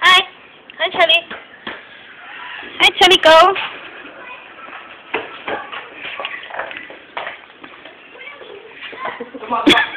Hi. Hi, Charlie. Hi, Charlie, go. Come on, come on.